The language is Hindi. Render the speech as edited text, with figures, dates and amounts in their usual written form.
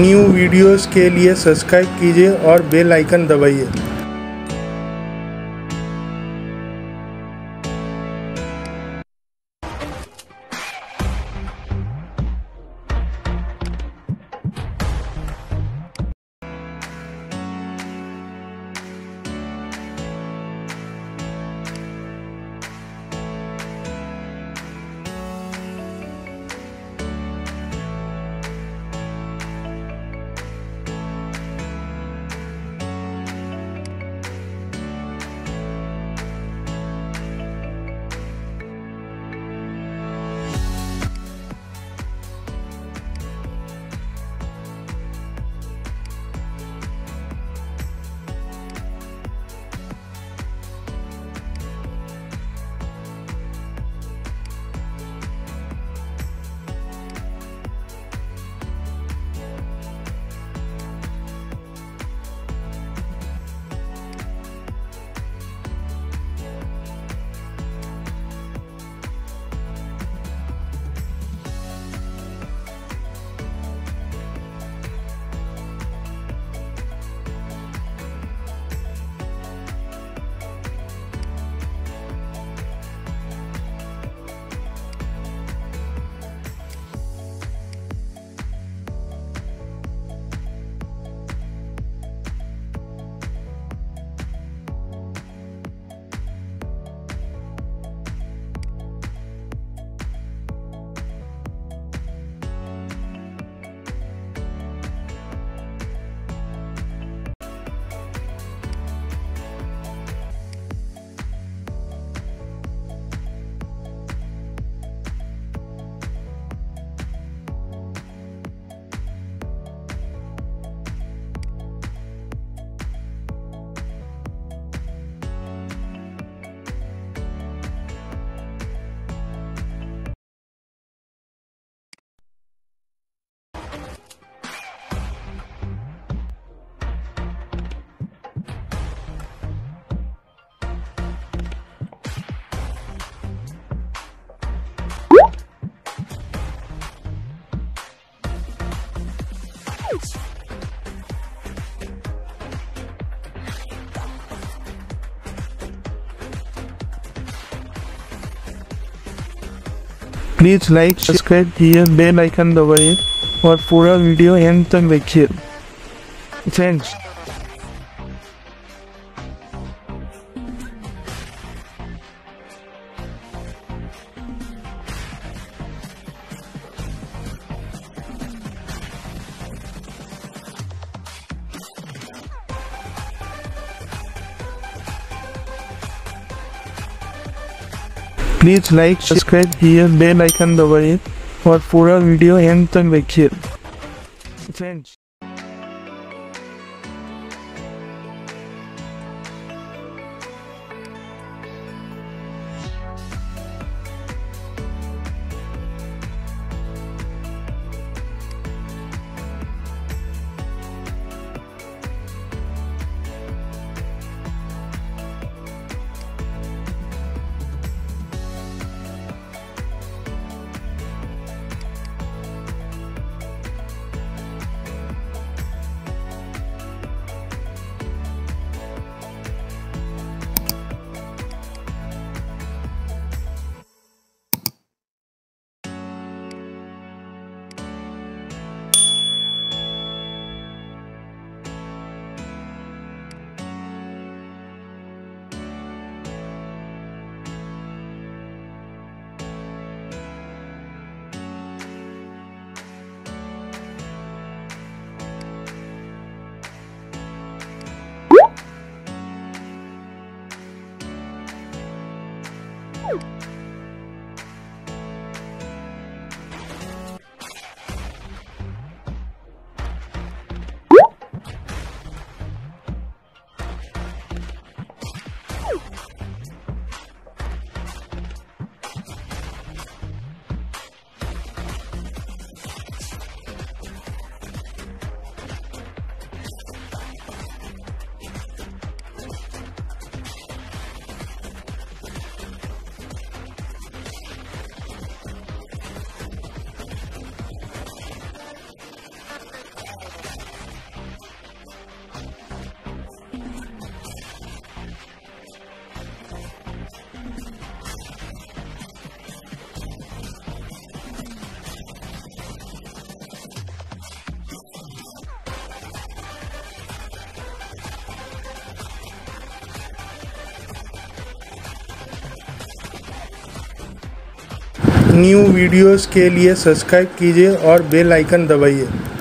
न्यू वीडियोस के लिए सब्सक्राइब कीजिए और बेल आइकन दबाइए। प्लीज लाइक सब्सक्राइब कीजिए, बेल आइकन दबाइए और पूरा वीडियो एंड तक देखिए। थैंक्स। प्लीज लाइक सब्सक्राइब कीजिए, बेल आइकन दबाइए और पूरा वीडियो एंड तक देखिए। थैंक्स। न्यू वीडियोस के लिए सब्सक्राइब कीजिए और बेल आइकन दबाइए।